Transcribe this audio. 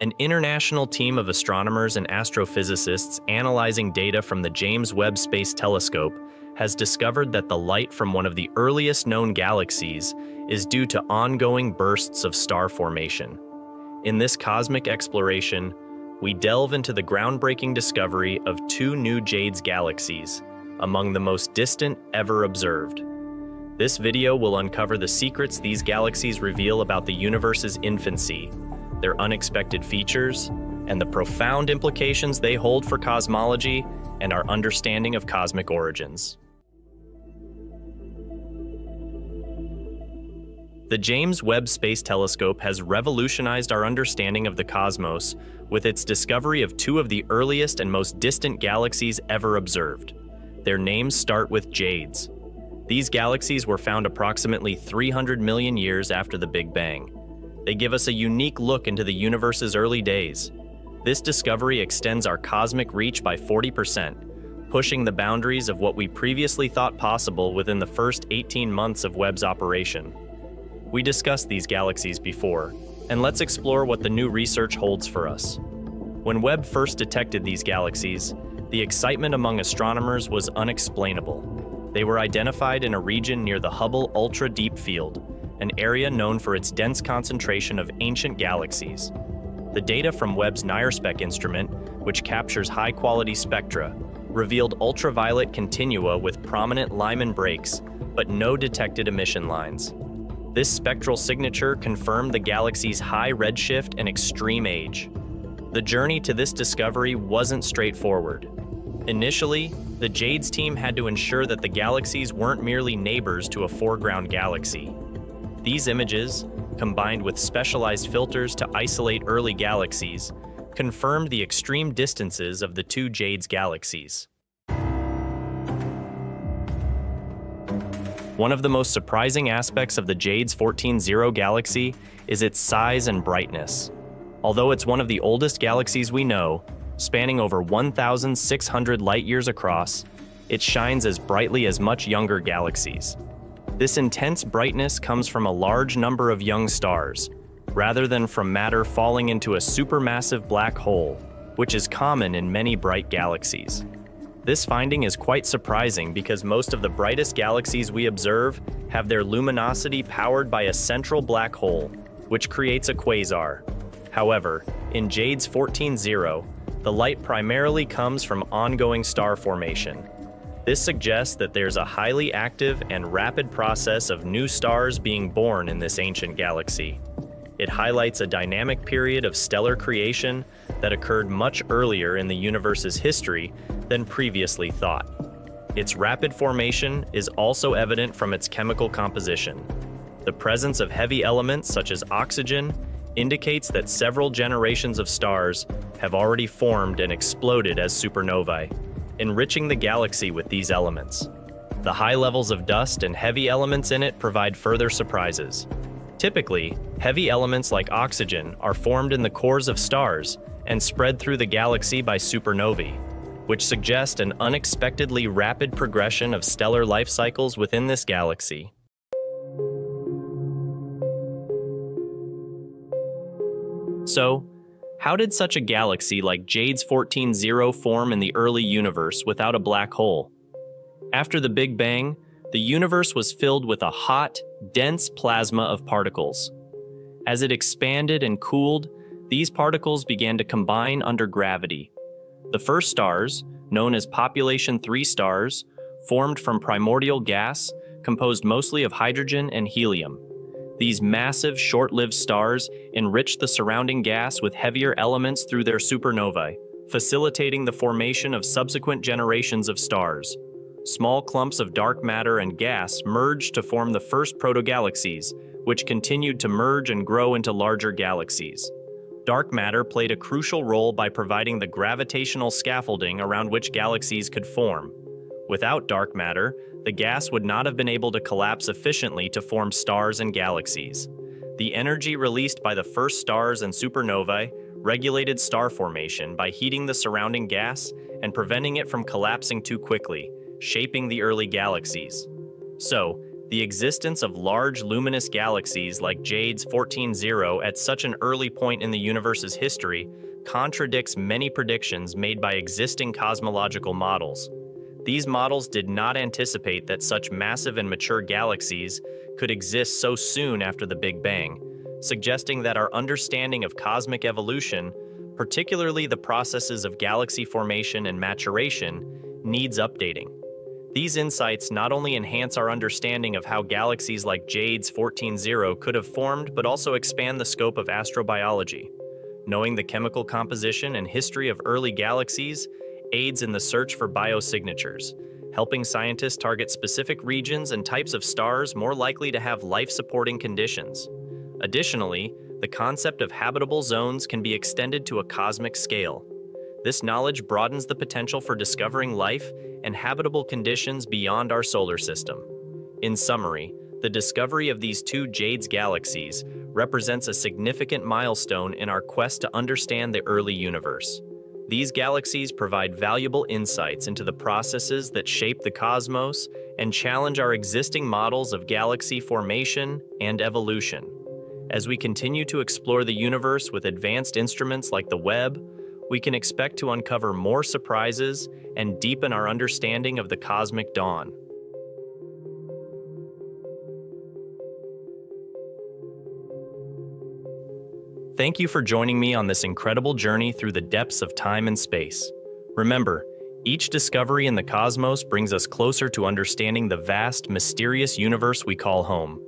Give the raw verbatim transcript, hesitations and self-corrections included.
An international team of astronomers and astrophysicists analyzing data from the James Webb Space Telescope has discovered that the light from one of the earliest known galaxies is due to ongoing bursts of star formation. In this cosmic exploration, we delve into the groundbreaking discovery of two new JADES galaxies, among the most distant ever observed. This video will uncover the secrets these galaxies reveal about the universe's infancy, their unexpected features, and the profound implications they hold for cosmology and our understanding of cosmic origins. The James Webb Space Telescope has revolutionized our understanding of the cosmos with its discovery of two of the earliest and most distant galaxies ever observed. Their names start with JADES. These galaxies were found approximately three hundred million years after the Big Bang. They give us a unique look into the universe's early days. This discovery extends our cosmic reach by forty percent, pushing the boundaries of what we previously thought possible within the first eighteen months of Webb's operation. We discussed these galaxies before, and let's explore what the new research holds for us. When Webb first detected these galaxies, the excitement among astronomers was unexplainable. They were identified in a region near the Hubble Ultra Deep Field, an area known for its dense concentration of ancient galaxies. The data from Webb's NIRSpec instrument, which captures high-quality spectra, revealed ultraviolet continua with prominent Lyman breaks, but no detected emission lines. This spectral signature confirmed the galaxy's high redshift and extreme age. The journey to this discovery wasn't straightforward. Initially, the JADES team had to ensure that the galaxies weren't merely neighbors to a foreground galaxy. These images, combined with specialized filters to isolate early galaxies, confirmed the extreme distances of the two JADES galaxies. One of the most surprising aspects of the JADES fourteen zero galaxy is its size and brightness. Although it's one of the oldest galaxies we know, spanning over one thousand six hundred light-years across, it shines as brightly as much younger galaxies. This intense brightness comes from a large number of young stars, rather than from matter falling into a supermassive black hole, which is common in many bright galaxies. This finding is quite surprising because most of the brightest galaxies we observe have their luminosity powered by a central black hole, which creates a quasar. However, in JADES fourteen zero, the light primarily comes from ongoing star formation. This suggests that there's a highly active and rapid process of new stars being born in this ancient galaxy. It highlights a dynamic period of stellar creation that occurred much earlier in the universe's history than previously thought. Its rapid formation is also evident from its chemical composition. The presence of heavy elements such as oxygen indicates that several generations of stars have already formed and exploded as supernovae, enriching the galaxy with these elements. The high levels of dust and heavy elements in it provide further surprises. Typically, heavy elements like oxygen are formed in the cores of stars and spread through the galaxy by supernovae, which suggest an unexpectedly rapid progression of stellar life cycles within this galaxy. So, how did such a galaxy like JADES fourteen zero form in the early universe without a black hole? After the Big Bang, the universe was filled with a hot, dense plasma of particles. As it expanded and cooled, these particles began to combine under gravity. The first stars, known as Population three stars, formed from primordial gas composed mostly of hydrogen and helium. These massive, short-lived stars enrich the surrounding gas with heavier elements through their supernovae, facilitating the formation of subsequent generations of stars. Small clumps of dark matter and gas merged to form the first protogalaxies, which continued to merge and grow into larger galaxies. Dark matter played a crucial role by providing the gravitational scaffolding around which galaxies could form. Without dark matter, the gas would not have been able to collapse efficiently to form stars and galaxies. The energy released by the first stars and supernovae regulated star formation by heating the surrounding gas and preventing it from collapsing too quickly, shaping the early galaxies. So, The existence of large luminous galaxies like JADES fourteen zero at such an early point in the universe's history contradicts many predictions made by existing cosmological models. These models did not anticipate that such massive and mature galaxies could exist so soon after the Big Bang, suggesting that our understanding of cosmic evolution, particularly the processes of galaxy formation and maturation, needs updating. These insights not only enhance our understanding of how galaxies like JADES fourteen zero could have formed, but also expand the scope of astrobiology. Knowing the chemical composition and history of early galaxies aids in the search for biosignatures, helping scientists target specific regions and types of stars more likely to have life-supporting conditions. Additionally, the concept of habitable zones can be extended to a cosmic scale. This knowledge broadens the potential for discovering life and habitable conditions beyond our solar system. In summary, the discovery of these two JADES galaxies represents a significant milestone in our quest to understand the early universe. These galaxies provide valuable insights into the processes that shape the cosmos and challenge our existing models of galaxy formation and evolution. As we continue to explore the universe with advanced instruments like the Webb, we can expect to uncover more surprises and deepen our understanding of the cosmic dawn. Thank you for joining me on this incredible journey through the depths of time and space. Remember, each discovery in the cosmos brings us closer to understanding the vast, mysterious universe we call home.